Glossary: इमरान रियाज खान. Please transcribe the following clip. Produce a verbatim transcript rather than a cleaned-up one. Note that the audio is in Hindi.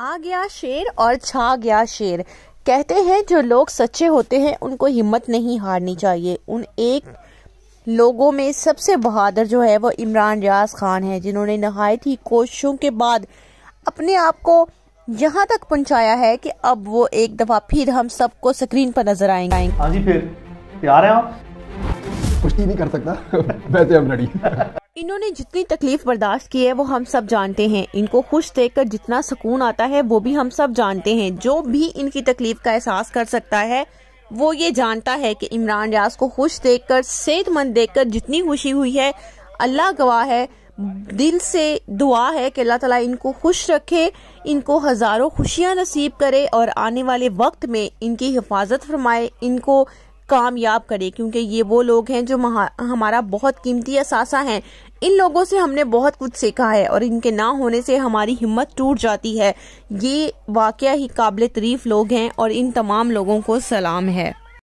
आ गया शेर और छा गया शेर। कहते हैं जो लोग सच्चे होते हैं उनको हिम्मत नहीं हारनी चाहिए। उन एक लोगों में सबसे बहादुर जो है वो इमरान रियाज खान है, जिन्होंने नहायत ही कोशिशों के बाद अपने आप को यहाँ तक पहुँचाया है कि अब वो एक दफा फिर हम सबको स्क्रीन पर नजर आएंगे। हाँ जी, फिर तैयार हैं आप? कुछ नहीं कर सकता वैसे हम रेडी। इन्होंने जितनी तकलीफ बर्दाश्त की है वो हम सब जानते हैं। इनको खुश देखकर जितना सुकून आता है वो भी हम सब जानते हैं। जो भी इनकी तकलीफ का एहसास कर सकता है वो ये जानता है कि इमरान रियाज को खुश देखकर, सेहतमंद देखकर जितनी खुशी हुई है, अल्लाह गवाह है। दिल से दुआ है कि अल्लाह ताला इनको खुश रखे, इनको हजारों खुशियां नसीब करे और आने वाले वक्त में इनकी हिफाजत फरमाए, इनको कामयाब करे, क्योंकि ये वो लोग हैं जो हमारा बहुत कीमती असासा हैं। इन लोगों से हमने बहुत कुछ सीखा है और इनके ना होने से हमारी हिम्मत टूट जाती है। ये वाकया ही काबिल तारीफ लोग हैं और इन तमाम लोगों को सलाम है।